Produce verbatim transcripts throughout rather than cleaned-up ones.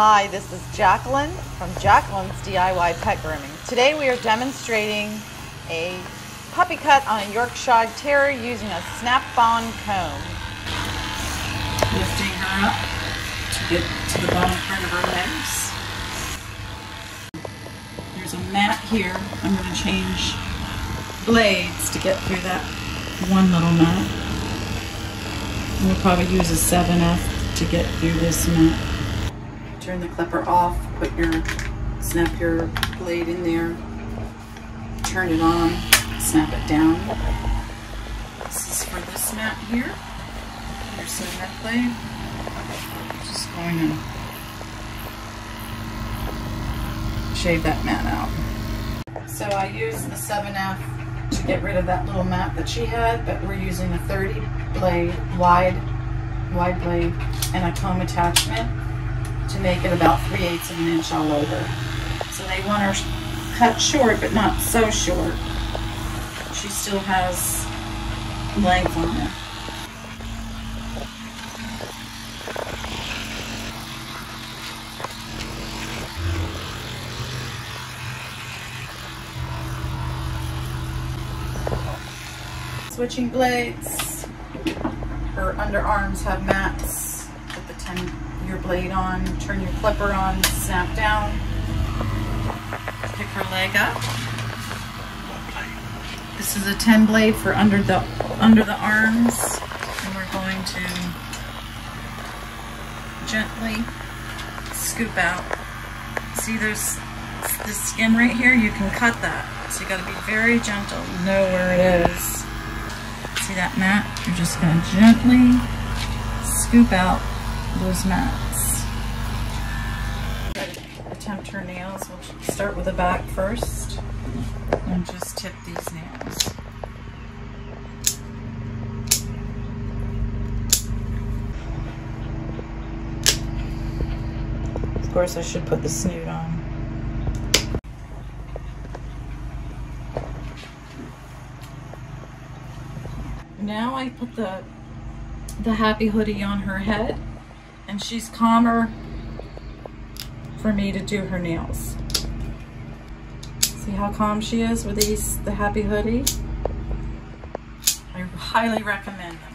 Hi, this is Jacqueline from Jacqueline's D I Y Pet Grooming. Today we are demonstrating a puppy cut on a Yorkshire Terrier using a snap-on comb. Lifting her up to get to the bottom part of her legs. There's a mat here. I'm going to change blades to get through that one little mat. We'll probably use a seven F to get through this mat. Turn the clipper off, put your, snap your blade in there, turn it on, snap it down. This is for this mat here, your seven F blade. Just going to shave that mat out. So I use the seven F to get rid of that little mat that she had, but we're using a thirty blade, wide, wide blade, and a comb attachment to make it about three eighths of an inch all over. So they want her cut short, but not so short. She still has length on her. Switching blades. Her underarms have mats. Put the ten year blade on, turn your clipper on, snap down, pick her leg up. This is a ten blade for under the under the arms, and we're going to gently scoop out. See, there's the skin right here, you can cut that. So you gotta be very gentle, know where it is. See that mat? You're just going to gently scoop out those mats. Attempt her nails. We'll start with the back first and just tip these nails. Of course, I should put the snoot on. Now I put the the Happy Hoodie on her head, and she's calmer for me to do her nails. See how calm she is with these the Happy Hoodie? I highly recommend this.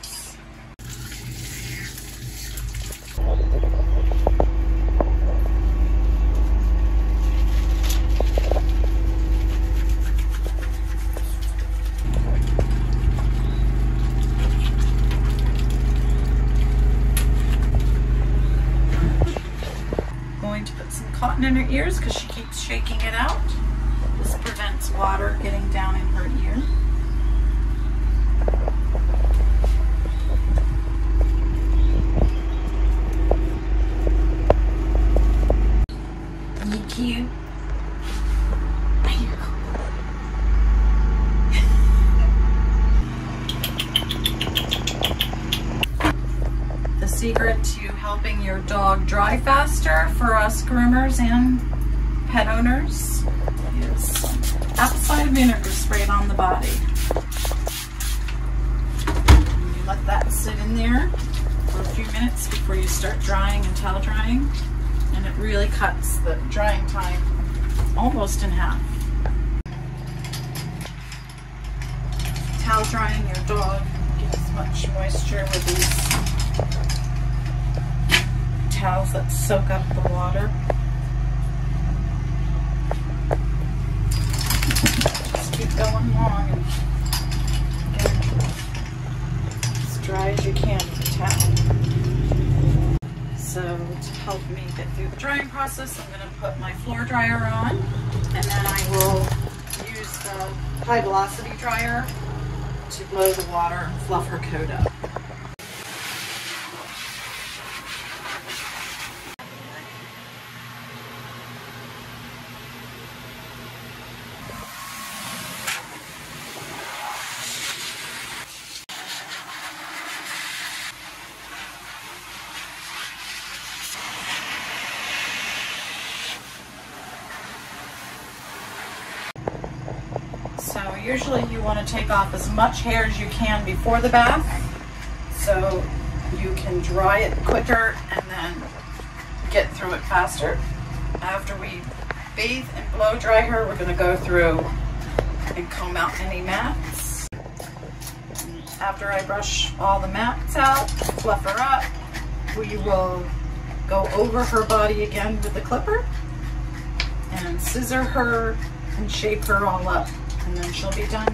Cotton in her ears because she keeps shaking it out. This prevents water getting down in her ear. You cute. You're cool. The secret to helping your dog dry faster for us groomers and pet owners is apple cider vinegar sprayed on the body. You let that sit in there for a few minutes before you start drying and towel drying, and it really cuts the drying time almost in half. Towel drying your dog gives much moisture with these towels that soak up the water. Just keep going long and get it as dry as you can with the towel. So to help me get through the drying process, I'm going to put my floor dryer on, and then I will use the high velocity dryer to blow the water and fluff her coat up. So usually you want to take off as much hair as you can before the bath so you can dry it quicker and then get through it faster. After we bathe and blow dry her, we're going to go through and comb out any mats. After I brush all the mats out, fluff her up, we will go over her body again with the clipper and scissor her and shape her all up, and then she'll be done.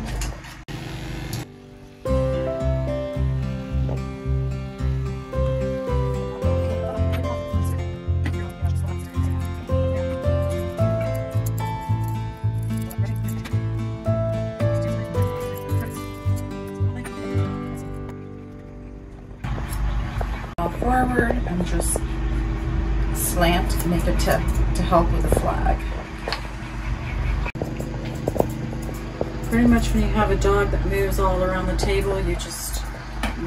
Forward and just slant to make a tip to help with the flag. Pretty much when you have a dog that moves all around the table, you just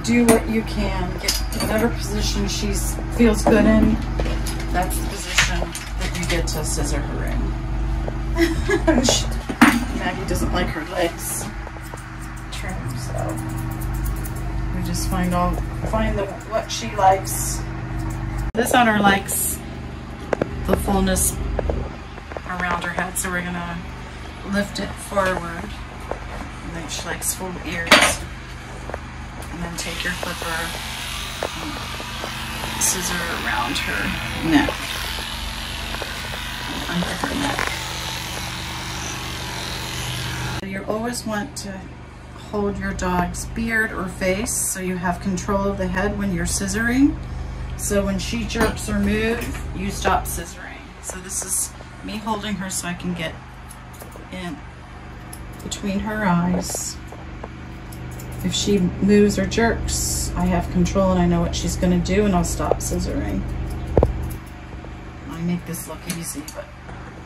do what you can, get whatever position she feels good in, that's the position that you get to scissor her in. Maggie doesn't like her legs trimmed, so we just find all find the what she likes. This owner likes the fullness around her head, so we're gonna lift it forward. And then she likes full ears. And then take your clipper and scissor around her neck. And under her neck. You always want to hold your dog's beard or face so you have control of the head when you're scissoring. So when she jerks or moves, you stop scissoring. So this is me holding her so I can get in between her eyes. If she moves or jerks, I have control and I know what she's going to do, and I'll stop scissoring. I make this look easy, but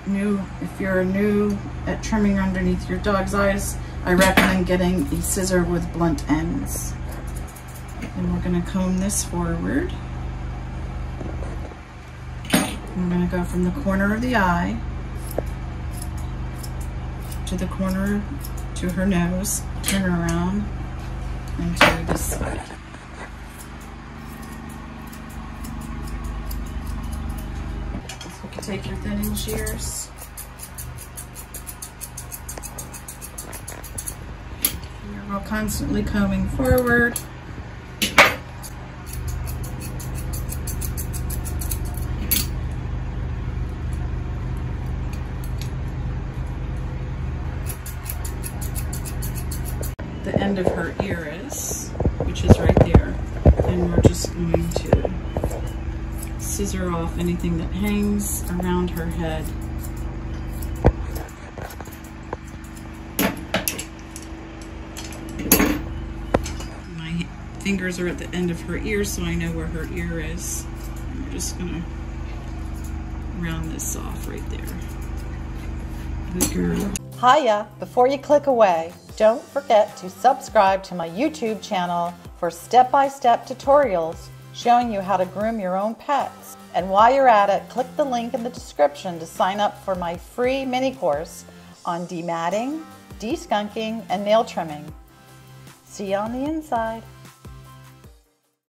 new if you're new at trimming underneath your dog's eyes, I recommend getting a scissor with blunt ends. And we're going to comb this forward. We're going to go from the corner of the eye to the corner to her nose, turn her around, and to this side. So you can take your thinning shears. We're constantly combing forward. The end of her ear is, which is right there, and we're just going to scissor off anything that hangs around her head. Fingers are at the end of her ear, so I know where her ear is. And we're just gonna round this off right there. Good girl. Hiya! Before you click away, don't forget to subscribe to my YouTube channel for step-by-step tutorials showing you how to groom your own pets. And while you're at it, click the link in the description to sign up for my free mini course on dematting, deskunking, and nail trimming. See you on the inside.